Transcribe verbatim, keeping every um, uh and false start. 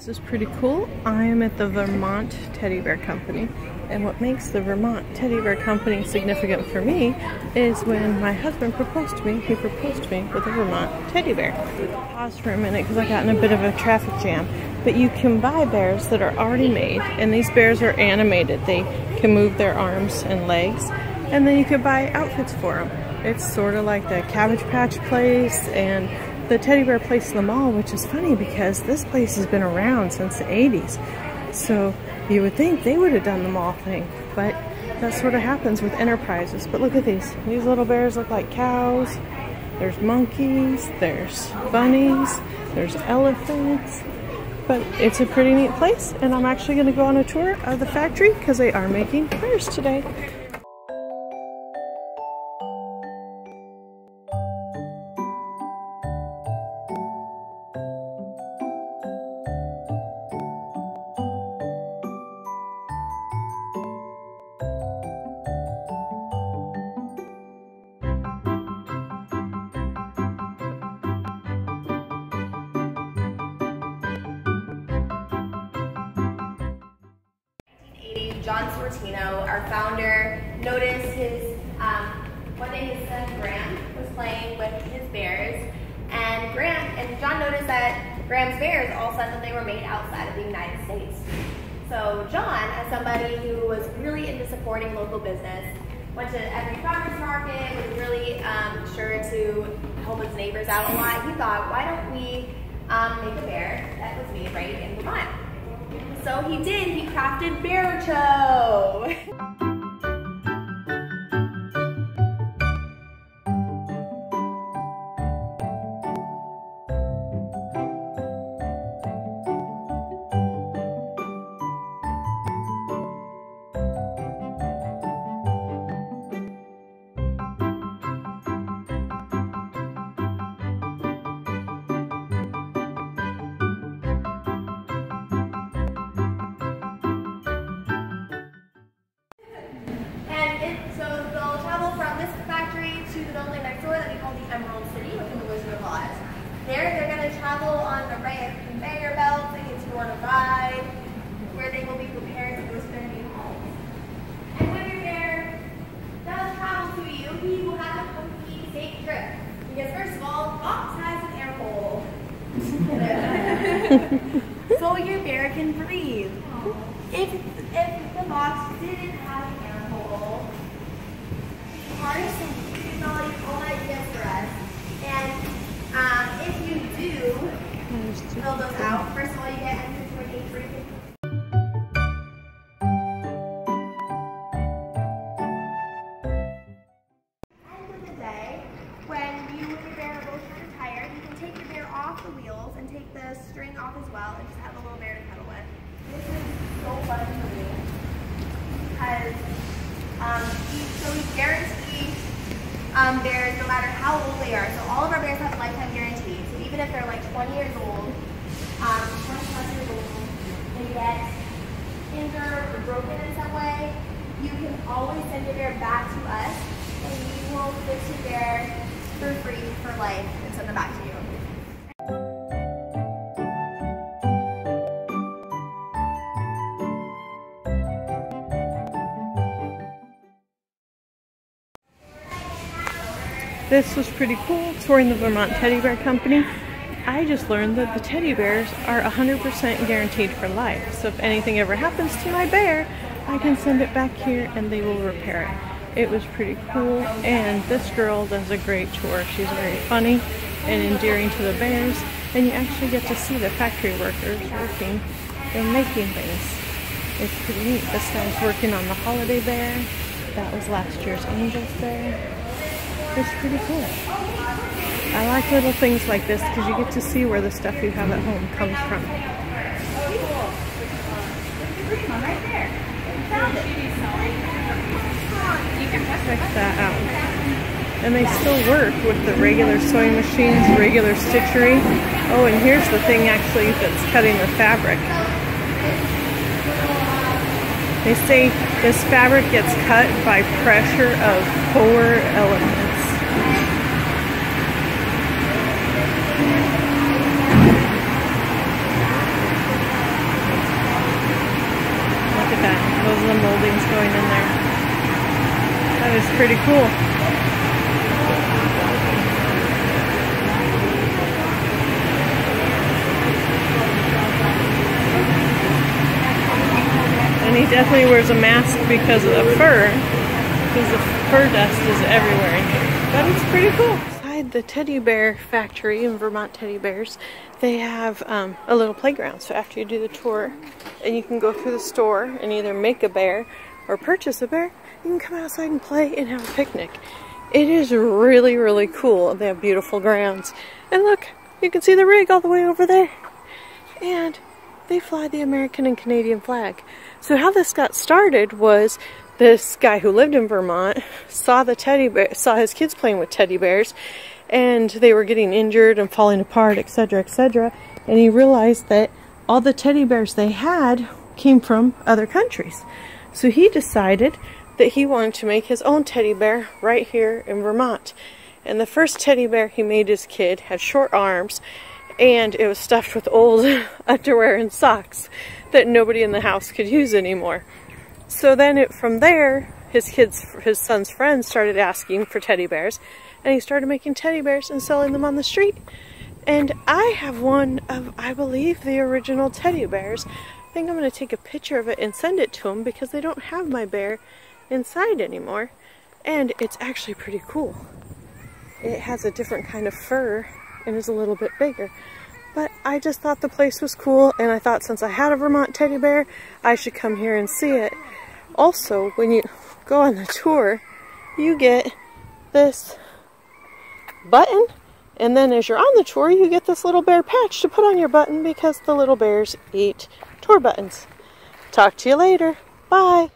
This is pretty cool. I am at the Vermont Teddy Bear Company, and what makes the Vermont Teddy Bear Company significant for me is when my husband proposed to me, he proposed to me with a Vermont Teddy Bear. Pause for a minute because I got in a bit of a traffic jam, but you can buy bears that are already made, and these bears are animated. They can move their arms and legs, and then you can buy outfits for them. It's sort of like the Cabbage Patch Place and the Teddy Bear Place in the mall, which is funny because this place has been around since the eighties. So you would think they would have done the mall thing, but that sort of happens with enterprises. But look at these. These little bears look like cows. There's monkeys, there's bunnies, there's elephants. But it's a pretty neat place, and I'm actually going to go on a tour of the factory because they are making bears today. John Sortino, our founder, noticed his, um, one day his son Graham was playing with his bears, and Graham, and John noticed that Graham's bears all said that they were made outside of the United States. So John, as somebody who was really into supporting local business, went to every farmer's market, was really um, sure to help his neighbors out a lot, he thought, why don't we um, make a bear that was made right in Vermont? So he did, he crafted Barucho! The building next door that we call the Emerald City, which is the Wizard of Oz. There, they're going to travel on an array of conveyor belts and get to on a ride, where they will be prepared to host their new homes. And when your bear does travel to you, he will have a comfy, safe trip. Because first of all, Fox has an air hole. So your bear can breathe. If, if the box didn't have an air hole, hardest all ideas for us, and um, if you do fill those out, first of all you get M two point eight three. End of the day, when you and your bear are both retired, you can take your bear off the wheels and take the string off as well, and just have a little bear to cuddle with. This is so fun for me because um, so we guarantee. Um, bears, no matter how old they are. So all of our bears have lifetime guarantees. So even if they're like twenty years old, um, twenty plus years old, they get injured or broken in some way, you can always send your bear back to us, and we will fix your bear for free for life and send them back to you. This was pretty cool, touring the Vermont Teddy Bear Company. I just learned that the teddy bears are one hundred percent guaranteed for life. So if anything ever happens to my bear, I can send it back here and they will repair it. It was pretty cool, and this girl does a great tour. She's very funny and endearing to the bears, and you actually get to see the factory workers working and making things. It's pretty neat. This guy's working on the holiday bear. That was last year's Angel's Bear. It's pretty cool. I like little things like this because you get to see where the stuff you have at home comes from. Check that out. And they still work with the regular sewing machines, regular stitchery. Oh, and here's the thing actually that's cutting the fabric. They say this fabric gets cut by pressure of four elements. pretty cool. And he definitely wears a mask because of the fur, because the fur dust is everywhere in here. But it's pretty cool. Inside the teddy bear factory in Vermont Teddy Bears, they have um, a little playground. So after you do the tour, and you can go through the store and either make a bear or purchase a bear, you can come outside and play and have a picnic. It is really, really cool. They have beautiful grounds. And look, you can see the rig all the way over there. And they fly the American and Canadian flag. So how this got started was this guy who lived in Vermont saw the teddy bear, saw his kids playing with teddy bears, and they were getting injured and falling apart, et cetera, et cetera. And he realized that all the teddy bears they had came from other countries. So he decided that he wanted to make his own teddy bear right here in Vermont. And the first teddy bear he made his kid had short arms, and it was stuffed with old underwear and socks that nobody in the house could use anymore. So then it, from there, his kids, his son's friends started asking for teddy bears, and he started making teddy bears and selling them on the street. And I have one of, I believe, the original teddy bears. I think I'm going to take a picture of it and send it to him, because they don't have my bear inside anymore. And it's actually pretty cool. It has a different kind of fur and is a little bit bigger. But I just thought the place was cool, and I thought since I had a Vermont teddy bear, I should come here and see it. Also, when you go on the tour, you get this button, and then as you're on the tour, you get this little bear patch to put on your button, because the little bears eat tour buttons. Talk to you later. Bye.